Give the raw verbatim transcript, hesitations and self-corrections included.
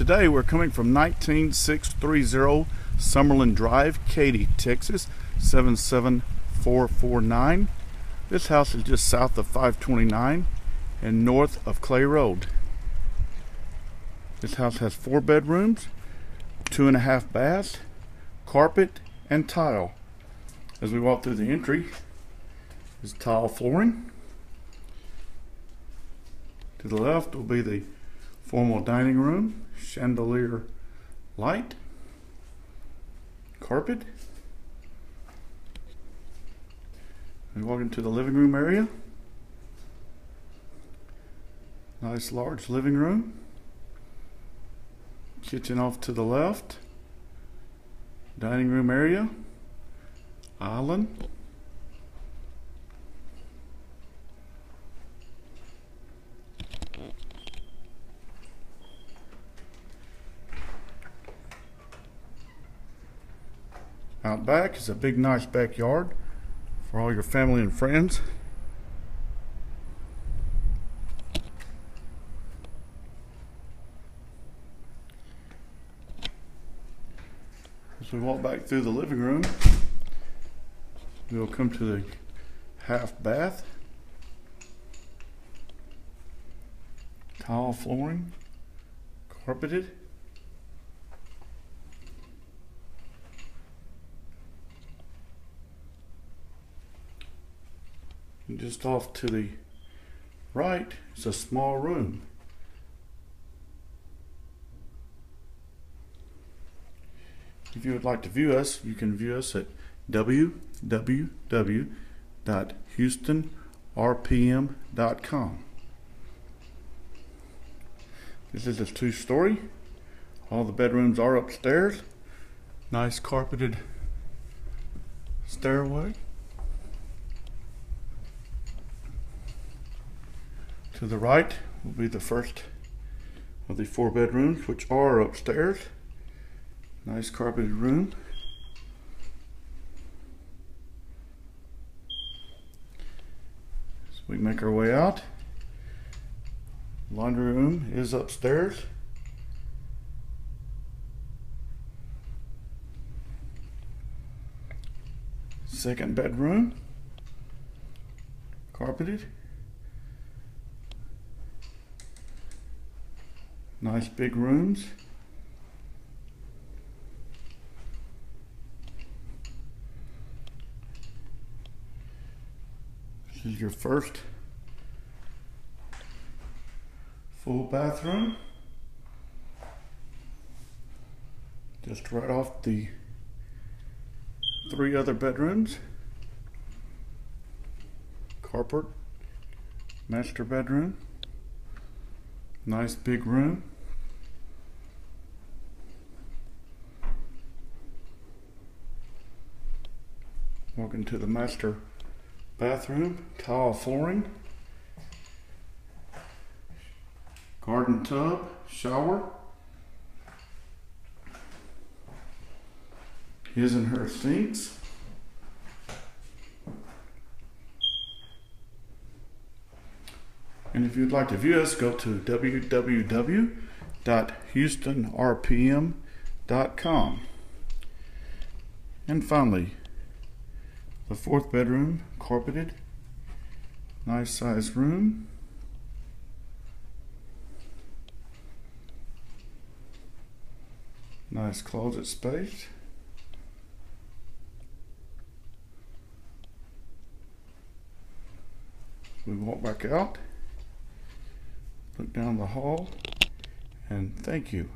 Today we're coming from one nine six three zero Summerlin Drive, Katy, Texas seven seven four four nine. This house is just south of five twenty-nine and north of Clay Road. This house has four bedrooms, two and a half baths, carpet, and tile. As we walk through the entry is tile flooring. To the left will be the formal dining room, chandelier light, carpet. We walk into the living room area. Nice large living room. Kitchen off to the left. Dining room area. Island. Out back is a big, nice backyard for all your family and friends. As we walk back through the living room, we'll come to the half bath, tile flooring, carpeted. Just off to the right is a small room. If you would like to view us, you can view us at w w w dot houston r p m dot com. This is a two-story. All the bedrooms are upstairs. Nice carpeted stairway. To the right will be the first of the four bedrooms, which are upstairs. Nice carpeted room. So we make our way out. Laundry room is upstairs. Second bedroom, carpeted. Nice big rooms. This is your first full bathroom. Just right off the three other bedrooms. Carpet, master bedroom. Nice big room. Walk into the master bathroom, tile flooring, garden tub, shower, his and her sinks. And if you'd like to view us, go to w w w dot houston r p m dot com. And finally, the fourth bedroom, carpeted, nice sized room. Nice closet space. We walk back out. Look down the hall, and thank you.